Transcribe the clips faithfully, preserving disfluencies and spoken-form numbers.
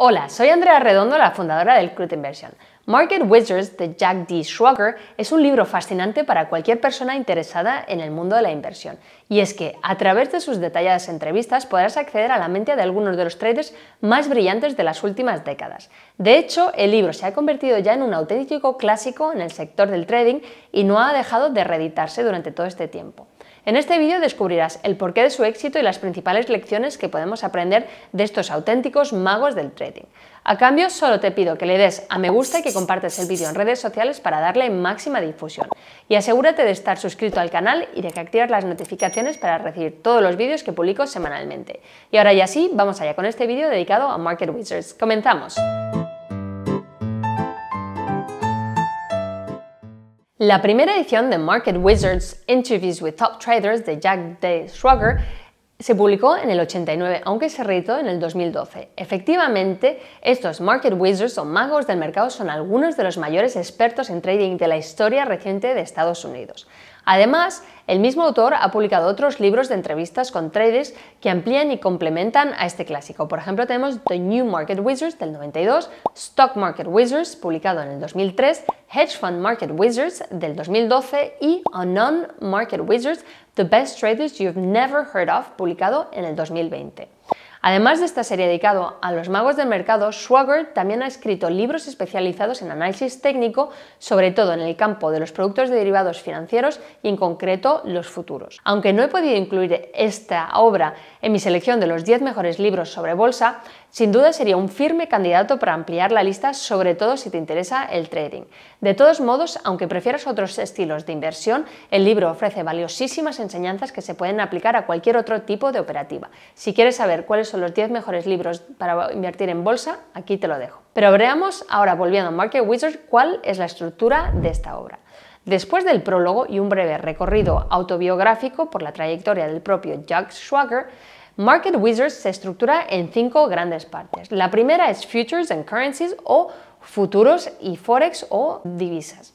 Hola, soy Andrea Redondo, la fundadora del Club de Inversión. Market Wizards de Jack D. Schwager es un libro fascinante para cualquier persona interesada en el mundo de la inversión. Y es que, a través de sus detalladas entrevistas, podrás acceder a la mente de algunos de los traders más brillantes de las últimas décadas. De hecho, el libro se ha convertido ya en un auténtico clásico en el sector del trading y no ha dejado de reeditarse durante todo este tiempo. En este vídeo descubrirás el porqué de su éxito y las principales lecciones que podemos aprender de estos auténticos magos del trading. A cambio, solo te pido que le des a me gusta y que compartas el vídeo en redes sociales para darle máxima difusión. Y asegúrate de estar suscrito al canal y de que actives las notificaciones para recibir todos los vídeos que publico semanalmente. Y ahora ya sí, vamos allá con este vídeo dedicado a Market Wizards. ¡Comenzamos! La primera edición de Market Wizards Interviews with Top Traders de Jack D. Schwager se publicó en el ochenta y nueve, aunque se reeditó en el dos mil doce. Efectivamente, estos Market Wizards o magos del mercado son algunos de los mayores expertos en trading de la historia reciente de Estados Unidos. Además, el mismo autor ha publicado otros libros de entrevistas con traders que amplían y complementan a este clásico. Por ejemplo, tenemos The New Market Wizards del noventa y dos, Stock Market Wizards, publicado en el dos mil tres, Hedge Fund Market Wizards del dos mil doce y Unknown Market Wizards, The Best Traders You've Never Heard Of, publicado en el dos mil veinte. Además de esta serie dedicada a los magos del mercado, Schwager también ha escrito libros especializados en análisis técnico, sobre todo en el campo de los productos de derivados financieros y en concreto los futuros. Aunque no he podido incluir esta obra en mi selección de los diez mejores libros sobre bolsa, sin duda sería un firme candidato para ampliar la lista, sobre todo si te interesa el trading. De todos modos, aunque prefieras otros estilos de inversión, el libro ofrece valiosísimas enseñanzas que se pueden aplicar a cualquier otro tipo de operativa. Si quieres saber cuáles son los diez mejores libros para invertir en bolsa, aquí te lo dejo. Pero veamos ahora, volviendo a Market Wizards, cuál es la estructura de esta obra. Después del prólogo y un breve recorrido autobiográfico por la trayectoria del propio Jack Schwager, Market Wizards se estructura en cinco grandes partes. La primera es Futures and Currencies o futuros y forex o divisas.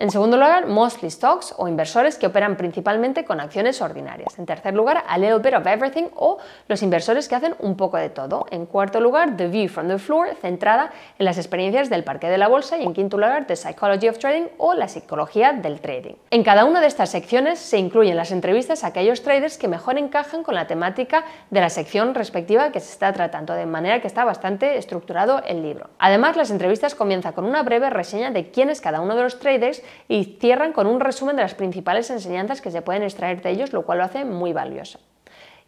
En segundo lugar, Mostly Stocks o inversores que operan principalmente con acciones ordinarias. En tercer lugar, A Little Bit of Everything o los inversores que hacen un poco de todo. En cuarto lugar, The View from the Floor, centrada en las experiencias del parque de la bolsa. Y en quinto lugar, The Psychology of Trading o la psicología del trading. En cada una de estas secciones se incluyen las entrevistas a aquellos traders que mejor encajan con la temática de la sección respectiva que se está tratando, de manera que está bastante estructurado el libro. Además, las entrevistas comienzan con una breve reseña de quién es cada uno de los traders y cierran con un resumen de las principales enseñanzas que se pueden extraer de ellos, lo cual lo hace muy valioso.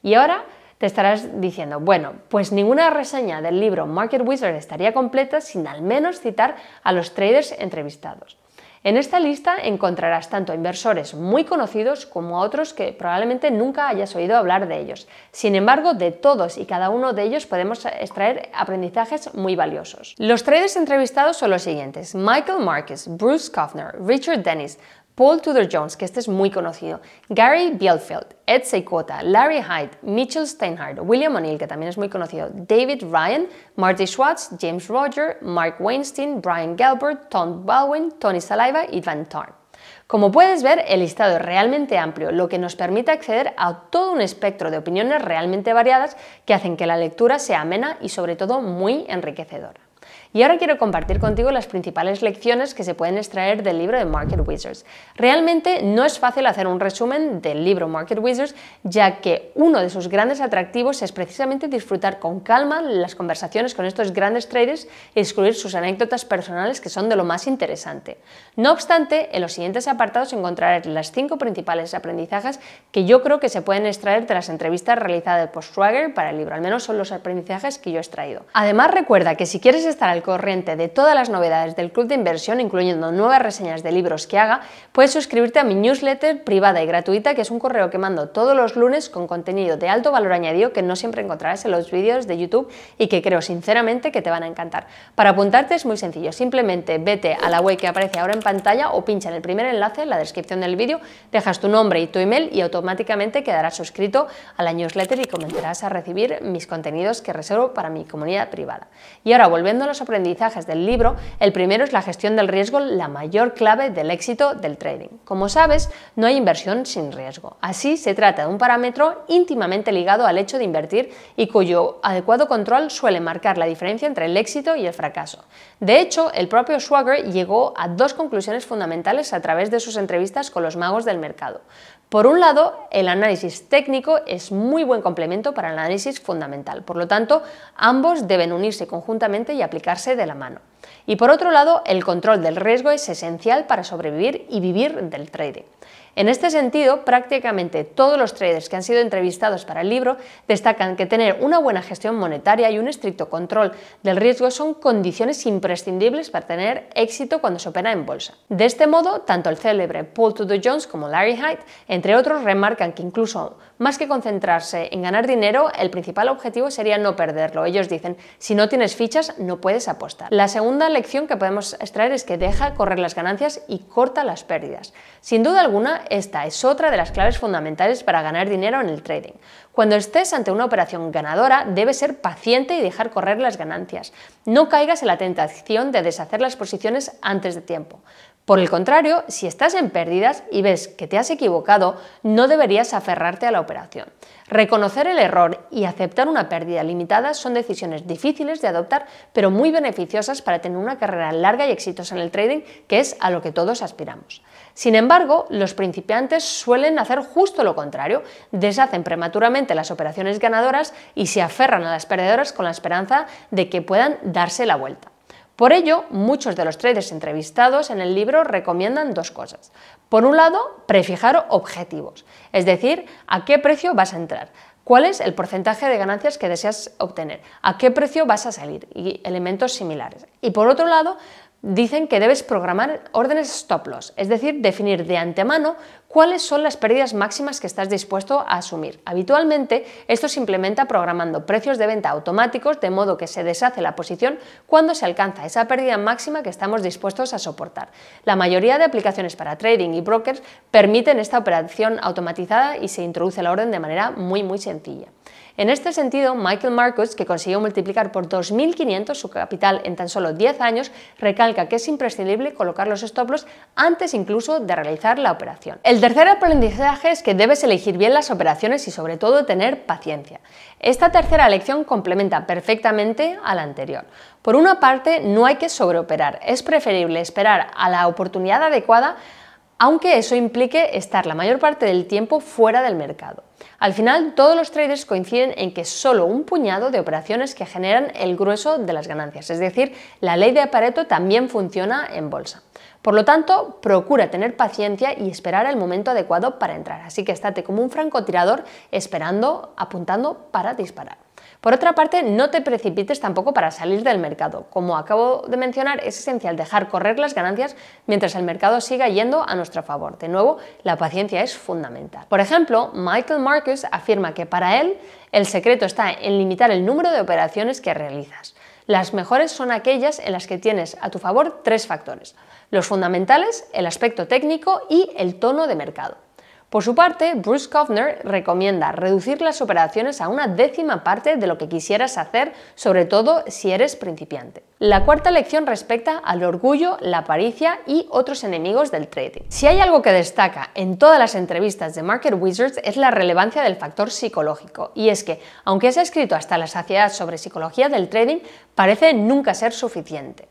Y ahora te estarás diciendo, bueno, pues ninguna reseña del libro Market Wizard estaría completa sin al menos citar a los traders entrevistados. En esta lista encontrarás tanto a inversores muy conocidos como a otros que probablemente nunca hayas oído hablar de ellos. Sin embargo, de todos y cada uno de ellos podemos extraer aprendizajes muy valiosos. Los traders entrevistados son los siguientes: Michael Marcus, Bruce Kovner, Richard Dennis, Paul Tudor Jones, que este es muy conocido, Gary Bielfeld, Ed Seykota, Larry Hyde, Mitchell Steinhardt, William O'Neill, que también es muy conocido, David Ryan, Marty Schwartz, James Roger, Mark Weinstein, Brian Gelbert, Tom Baldwin, Tony Saliva y Van Torn. Como puedes ver, el listado es realmente amplio, lo que nos permite acceder a todo un espectro de opiniones realmente variadas que hacen que la lectura sea amena y sobre todo muy enriquecedora. Y ahora quiero compartir contigo las principales lecciones que se pueden extraer del libro de Market Wizards. Realmente no es fácil hacer un resumen del libro Market Wizards, ya que uno de sus grandes atractivos es precisamente disfrutar con calma las conversaciones con estos grandes traders y descubrir sus anécdotas personales, que son de lo más interesante. No obstante, en los siguientes apartados encontrarás las cinco principales aprendizajes que yo creo que se pueden extraer de las entrevistas realizadas por Schwager para el libro, al menos son los aprendizajes que yo he extraído. Además, recuerda que si quieres estar al corriente de todas las novedades del Club de Inversión, incluyendo nuevas reseñas de libros que haga, puedes suscribirte a mi newsletter privada y gratuita, que es un correo que mando todos los lunes con contenido de alto valor añadido que no siempre encontrarás en los vídeos de YouTube y que creo sinceramente que te van a encantar. Para apuntarte es muy sencillo, simplemente vete a la web que aparece ahora en pantalla o pincha en el primer enlace en la descripción del vídeo, dejas tu nombre y tu email y automáticamente quedarás suscrito a la newsletter y comenzarás a recibir mis contenidos que reservo para mi comunidad privada. Y ahora, volviendo a los aprendizajes del libro, el primero es la gestión del riesgo, la mayor clave del éxito del trading. Como sabes, no hay inversión sin riesgo. Así, se trata de un parámetro íntimamente ligado al hecho de invertir y cuyo adecuado control suele marcar la diferencia entre el éxito y el fracaso. De hecho, el propio Schwager llegó a dos conclusiones fundamentales a través de sus entrevistas con los magos del mercado. Por un lado, el análisis técnico es muy buen complemento para el análisis fundamental, por lo tanto, ambos deben unirse conjuntamente y aplicarse de la mano. Y por otro lado, el control del riesgo es esencial para sobrevivir y vivir del trading. En este sentido, prácticamente todos los traders que han sido entrevistados para el libro destacan que tener una buena gestión monetaria y un estricto control del riesgo son condiciones imprescindibles para tener éxito cuando se opera en bolsa. De este modo, tanto el célebre Paul Tudor Jones como Larry Hyde, entre otros, remarcan que incluso más que concentrarse en ganar dinero, el principal objetivo sería no perderlo. Ellos dicen, si no tienes fichas, no puedes apostar. La segunda lección que podemos extraer es que deja correr las ganancias y corta las pérdidas. Sin duda alguna, esta es otra de las claves fundamentales para ganar dinero en el trading. Cuando estés ante una operación ganadora, debes ser paciente y dejar correr las ganancias. No caigas en la tentación de deshacer las posiciones antes de tiempo. Por el contrario, si estás en pérdidas y ves que te has equivocado, no deberías aferrarte a la operación. Reconocer el error y aceptar una pérdida limitada son decisiones difíciles de adoptar, pero muy beneficiosas para tener una carrera larga y exitosa en el trading, que es a lo que todos aspiramos. Sin embargo, los principiantes suelen hacer justo lo contrario, deshacen prematuramente las operaciones ganadoras y se aferran a las perdedoras con la esperanza de que puedan darse la vuelta. Por ello, muchos de los traders entrevistados en el libro recomiendan dos cosas. Por un lado, prefijar objetivos, es decir, a qué precio vas a entrar, cuál es el porcentaje de ganancias que deseas obtener, a qué precio vas a salir y elementos similares. Y por otro lado, dicen que debes programar órdenes stop loss, es decir, definir de antemano cuáles son las pérdidas máximas que estás dispuesto a asumir. Habitualmente, esto se implementa programando precios de venta automáticos, de modo que se deshace la posición cuando se alcanza esa pérdida máxima que estamos dispuestos a soportar. La mayoría de aplicaciones para trading y brokers permiten esta operación automatizada y se introduce la orden de manera muy muy sencilla. En este sentido, Michael Marcus, que consiguió multiplicar por dos mil quinientos su capital en tan solo diez años, recalca que es imprescindible colocar los stop loss antes incluso de realizar la operación. El tercer aprendizaje es que debes elegir bien las operaciones y sobre todo tener paciencia. Esta tercera lección complementa perfectamente a la anterior. Por una parte, no hay que sobreoperar, es preferible esperar a la oportunidad adecuada, aunque eso implique estar la mayor parte del tiempo fuera del mercado. Al final, todos los traders coinciden en que solo un puñado de operaciones que generan el grueso de las ganancias, es decir, la ley de Pareto también funciona en bolsa. Por lo tanto, procura tener paciencia y esperar el momento adecuado para entrar, así que estate como un francotirador esperando, apuntando para disparar. Por otra parte, no te precipites tampoco para salir del mercado. Como acabo de mencionar, es esencial dejar correr las ganancias mientras el mercado siga yendo a nuestro favor. De nuevo, la paciencia es fundamental. Por ejemplo, Michael Marcus afirma que para él el secreto está en limitar el número de operaciones que realizas. Las mejores son aquellas en las que tienes a tu favor tres factores: los fundamentales, el aspecto técnico y el tono de mercado. Por su parte, Bruce Kovner recomienda reducir las operaciones a una décima parte de lo que quisieras hacer, sobre todo si eres principiante. La cuarta lección respecta al orgullo, la avaricia y otros enemigos del trading. Si hay algo que destaca en todas las entrevistas de Market Wizards es la relevancia del factor psicológico, y es que, aunque se ha escrito hasta la saciedad sobre psicología del trading, parece nunca ser suficiente.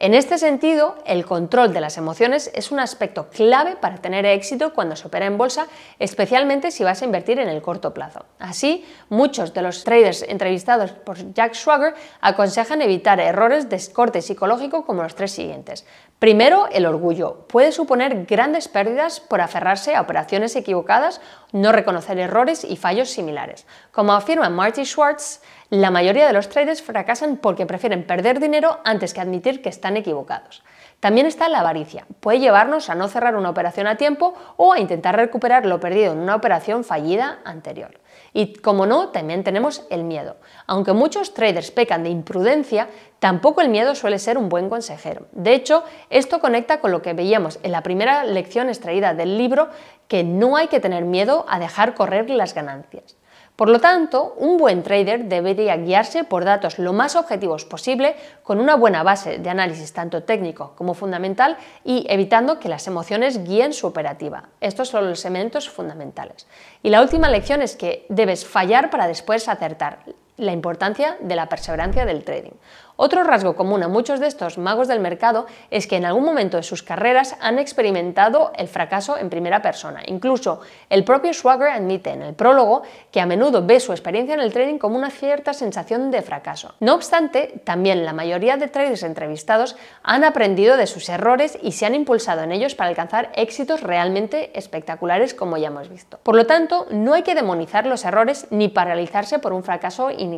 En este sentido, el control de las emociones es un aspecto clave para tener éxito cuando se opera en bolsa, especialmente si vas a invertir en el corto plazo. Así, muchos de los traders entrevistados por Jack Schwager aconsejan evitar errores de corte psicológico como los tres siguientes. Primero, el orgullo. Puede suponer grandes pérdidas por aferrarse a operaciones equivocadas, no reconocer errores y fallos similares. Como afirma Marty Schwartz, la mayoría de los traders fracasan porque prefieren perder dinero antes que admitir que están equivocados. También está la avaricia. Puede llevarnos a no cerrar una operación a tiempo o a intentar recuperar lo perdido en una operación fallida anterior. Y como no, también tenemos el miedo. Aunque muchos traders pecan de imprudencia, tampoco el miedo suele ser un buen consejero. De hecho, esto conecta con lo que veíamos en la primera lección extraída del libro, que no hay que tener miedo a dejar correr las ganancias. Por lo tanto, un buen trader debería guiarse por datos lo más objetivos posible, con una buena base de análisis tanto técnico como fundamental y evitando que las emociones guíen su operativa. Estos son los elementos fundamentales. Y la última lección es que debes fallar para después acertar. La importancia de la perseverancia del trading. Otro rasgo común a muchos de estos magos del mercado es que en algún momento de sus carreras han experimentado el fracaso en primera persona. Incluso el propio Schwager admite en el prólogo que a menudo ve su experiencia en el trading como una cierta sensación de fracaso. No obstante, también la mayoría de traders entrevistados han aprendido de sus errores y se han impulsado en ellos para alcanzar éxitos realmente espectaculares, como ya hemos visto. Por lo tanto, no hay que demonizar los errores ni paralizarse por un fracaso inicial.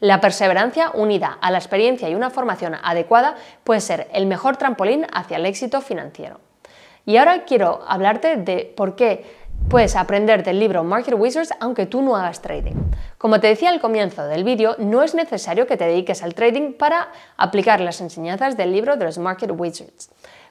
La perseverancia unida a la experiencia y una formación adecuada puede ser el mejor trampolín hacia el éxito financiero. Y ahora quiero hablarte de por qué puedes aprender del libro Market Wizards aunque tú no hagas trading. Como te decía al comienzo del vídeo, no es necesario que te dediques al trading para aplicar las enseñanzas del libro de los Market Wizards.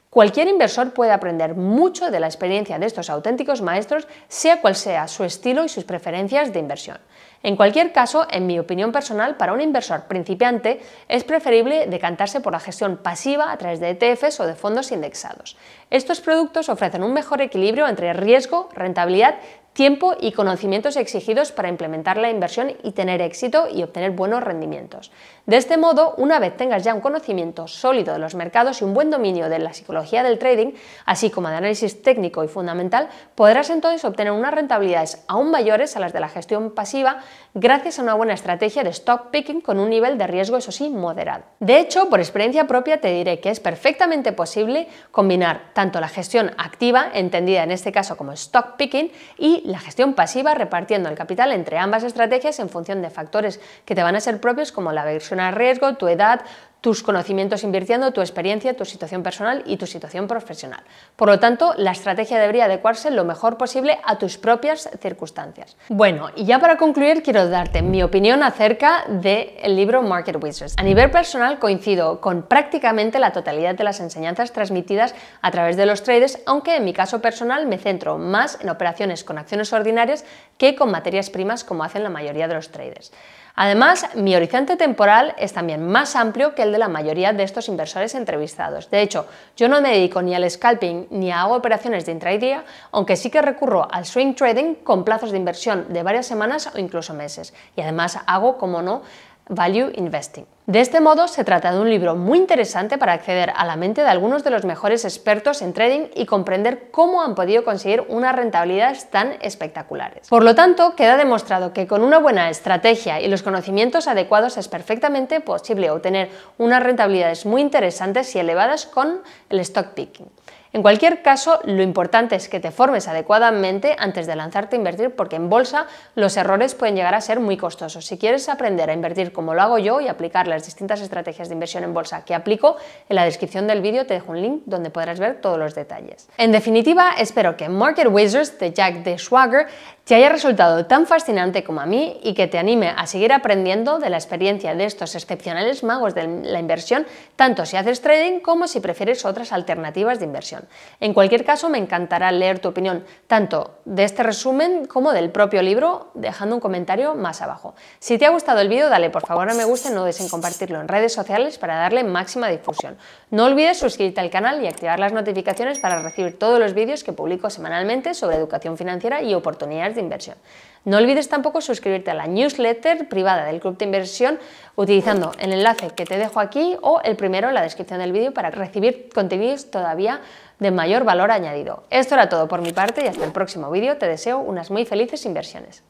Cualquier inversor puede aprender mucho de la experiencia de estos auténticos maestros, sea cual sea su estilo y sus preferencias de inversión. En cualquier caso, en mi opinión personal, para un inversor principiante es preferible decantarse por la gestión pasiva a través de E T Fs o de fondos indexados. Estos productos ofrecen un mejor equilibrio entre riesgo, rentabilidad, tiempo y conocimientos exigidos para implementar la inversión y tener éxito y obtener buenos rendimientos. De este modo, una vez tengas ya un conocimiento sólido de los mercados y un buen dominio de la psicología del trading, así como de análisis técnico y fundamental, podrás entonces obtener unas rentabilidades aún mayores a las de la gestión pasiva gracias a una buena estrategia de stock picking con un nivel de riesgo, eso sí, moderado. De hecho, por experiencia propia te diré que es perfectamente posible combinar tanto la gestión activa, entendida en este caso como stock picking, y la gestión pasiva repartiendo el capital entre ambas estrategias en función de factores que te van a ser propios como la aversión al riesgo, tu edad, tus conocimientos invirtiendo, tu experiencia, tu situación personal y tu situación profesional. Por lo tanto, la estrategia debería adecuarse lo mejor posible a tus propias circunstancias. Bueno, y ya para concluir quiero darte mi opinión acerca del libro Market Wizards. A nivel personal coincido con prácticamente la totalidad de las enseñanzas transmitidas a través de los traders, aunque en mi caso personal me centro más en operaciones con acciones ordinarias que con materias primas como hacen la mayoría de los traders. Además, mi horizonte temporal es también más amplio que el de la mayoría de estos inversores entrevistados. De hecho, yo no me dedico ni al scalping ni hago operaciones de intradía, aunque sí que recurro al swing trading con plazos de inversión de varias semanas o incluso meses. Y además hago, como no, value investing. De este modo, se trata de un libro muy interesante para acceder a la mente de algunos de los mejores expertos en trading y comprender cómo han podido conseguir unas rentabilidades tan espectaculares. Por lo tanto, queda demostrado que con una buena estrategia y los conocimientos adecuados es perfectamente posible obtener unas rentabilidades muy interesantes y elevadas con el stock picking. En cualquier caso, lo importante es que te formes adecuadamente antes de lanzarte a invertir, porque en bolsa los errores pueden llegar a ser muy costosos. Si quieres aprender a invertir como lo hago yo y aplicar las distintas estrategias de inversión en bolsa que aplico, en la descripción del vídeo te dejo un link donde podrás ver todos los detalles. En definitiva, espero que Market Wizards de Jack D. Schwager te haya resultado tan fascinante como a mí y que te anime a seguir aprendiendo de la experiencia de estos excepcionales magos de la inversión, tanto si haces trading como si prefieres otras alternativas de inversión. En cualquier caso, me encantará leer tu opinión tanto de este resumen como del propio libro, dejando un comentario más abajo. Si te ha gustado el vídeo, dale por favor a me gusta y no dudes en compartirlo en redes sociales para darle máxima difusión. No olvides suscribirte al canal y activar las notificaciones para recibir todos los vídeos que publico semanalmente sobre educación financiera y oportunidades de inversión. No olvides tampoco suscribirte a la newsletter privada del Club de Inversión utilizando el enlace que te dejo aquí o el primero en la descripción del vídeo para recibir contenidos todavía de mayor valor añadido. Esto era todo por mi parte y hasta el próximo vídeo. Te deseo unas muy felices inversiones.